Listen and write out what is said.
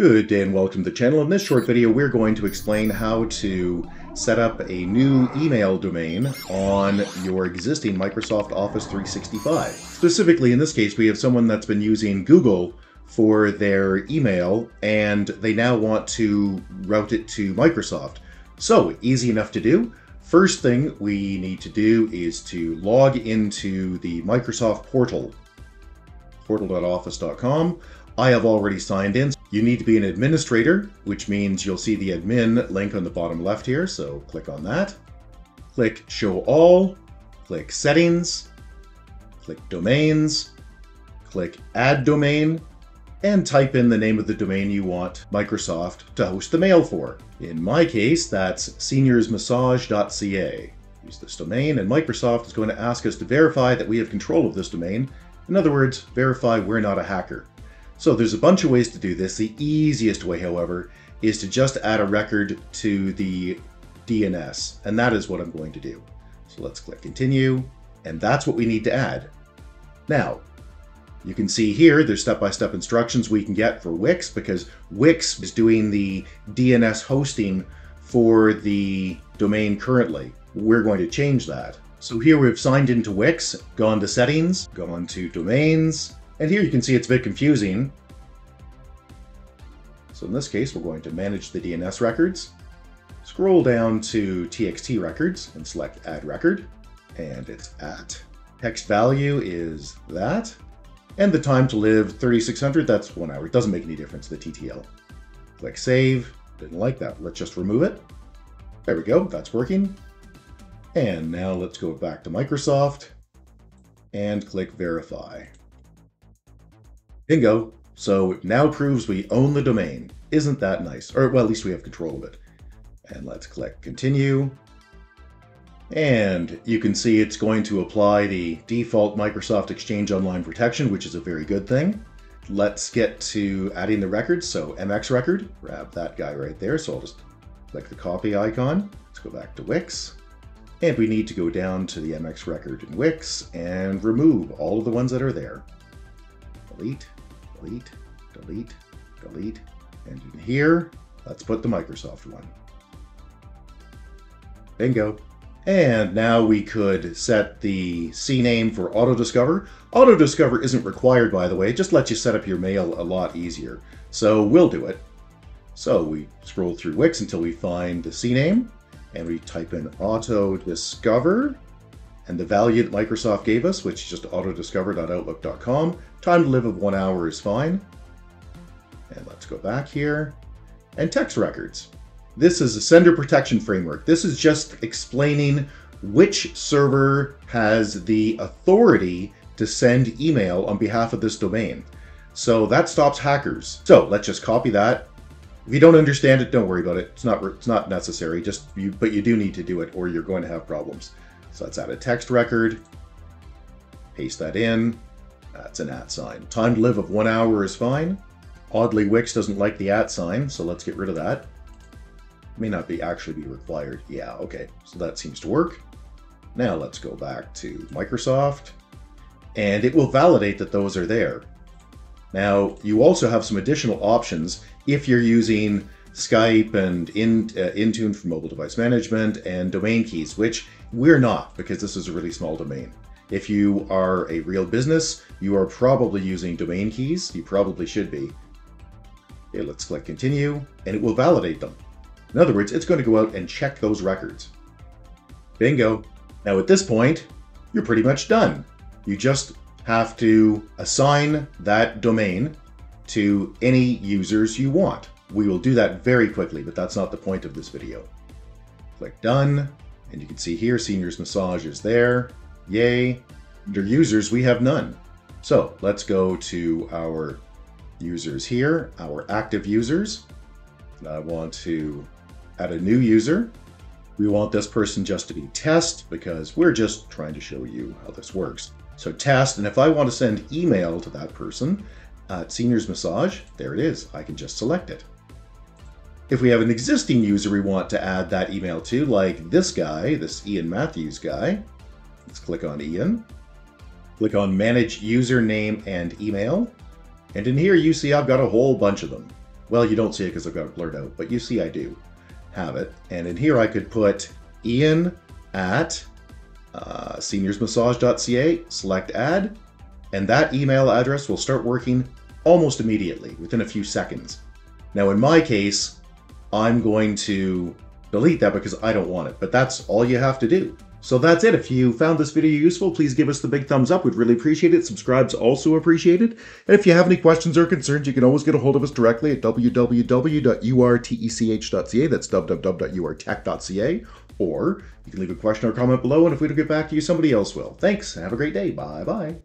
Good day and welcome to the channel. In this short video, we're going to explain how to set up a new email domain on your existing Microsoft Office 365. Specifically, in this case, we have someone that's been using Google for their email, and they now want to route it to Microsoft. So, easy enough to do. First thing we need to do is to log into the Microsoft portal, portal.office.com. I have already signed in. You need to be an administrator, which means you'll see the admin link on the bottom left here, so click on that. Click Show All, click Settings, click Domains, click Add Domain, and type in the name of the domain you want Microsoft to host the mail for. In my case, that's seniorsmassage.ca. Use this domain, and Microsoft is going to ask us to verify that we have control of this domain. In other words, verify we're not a hacker. So there's a bunch of ways to do this. The easiest way, however, is to just add a record to the DNS, and that is what I'm going to do. So let's click Continue, and that's what we need to add. Now, you can see here there's step-by-step instructions we can get for Wix, because Wix is doing the DNS hosting for the domain currently. We're going to change that. So here we've signed into Wix, gone to Settings, gone to Domains, and here you can see it's a bit confusing. So in this case, we're going to manage the DNS records. Scroll down to TXT records and select Add Record, and it's at. Text value is that. And the time to live, 3600, that's 1 hour. It doesn't make any difference, the TTL. Click Save. Didn't like that. Let's just remove it. There we go, that's working. And now let's go back to Microsoft and click Verify. Bingo. So it now proves we own the domain. Isn't that nice? Or, well, at least we have control of it. And let's click Continue. And you can see it's going to apply the default Microsoft Exchange Online protection, which is a very good thing. Let's get to adding the records. So MX record, grab that guy right there. So I'll just click the copy icon. Let's go back to Wix. And we need to go down to the MX record in Wix and remove all of the ones that are there. Delete. Delete, delete, delete, and in here, let's put the Microsoft one. Bingo. And now we could set the CNAME for AutoDiscover. AutoDiscover isn't required, by the way. It just lets you set up your mail a lot easier. So we'll do it. So we scroll through Wix until we find the CNAME, and we type in AutoDiscover, and the value that Microsoft gave us, which is just autodiscover.outlook.com. Time to live of 1 hour is fine. And let's go back here. And text records. This is a sender protection framework. This is just explaining which server has the authority to send email on behalf of this domain. So that stops hackers. So let's just copy that. If you don't understand it, don't worry about it. It's not necessary. But you do need to do it, or you're going to have problems. So let's add a text record, paste that in, that's an at sign. Time to live of 1 hour is fine. Oddly, Wix doesn't like the at sign, so let's get rid of that. May not be actually be required. Yeah, okay, so that seems to work. Now let's go back to Microsoft, and it will validate that those are there. Now, you also have some additional options if you're using Skype and Intune for mobile device management and domain keys, which we're not, because this is a really small domain. If you are a real business, you are probably using domain keys. You probably should be. Okay, let's click Continue, and it will validate them. In other words, it's going to go out and check those records. Bingo. Now at this point, you're pretty much done. You just have to assign that domain to any users you want. We will do that very quickly, but that's not the point of this video. Click Done, and you can see here, Seniors Massage is there. Yay. Under Users, we have none. So let's go to our users here, our active users. And I want to add a new user. We want this person just to be test, because we're just trying to show you how this works. So test, and if I want to send email to that person at Seniors Massage, there it is. I can just select it. If we have an existing user we want to add that email to, like this guy, this Ian Matthews guy, let's click on Ian, click on Manage Username and Email, and in here you see I've got a whole bunch of them. Well, you don't see it because I've got it blurred out, but you see I do have it. And in here I could put Ian at seniorsmassage.ca, select add, and that email address will start working almost immediately, within a few seconds. Now in my case, I'm going to delete that because I don't want it, but that's all you have to do. So that's it. If you found this video useful, please give us the big thumbs up. We'd really appreciate it. Subscribe's also appreciated. And if you have any questions or concerns, you can always get a hold of us directly at www.urtech.ca, that's www.urtech.ca, or you can leave a question or comment below, and if we don't get back to you, somebody else will. Thanks, and have a great day. Bye-bye.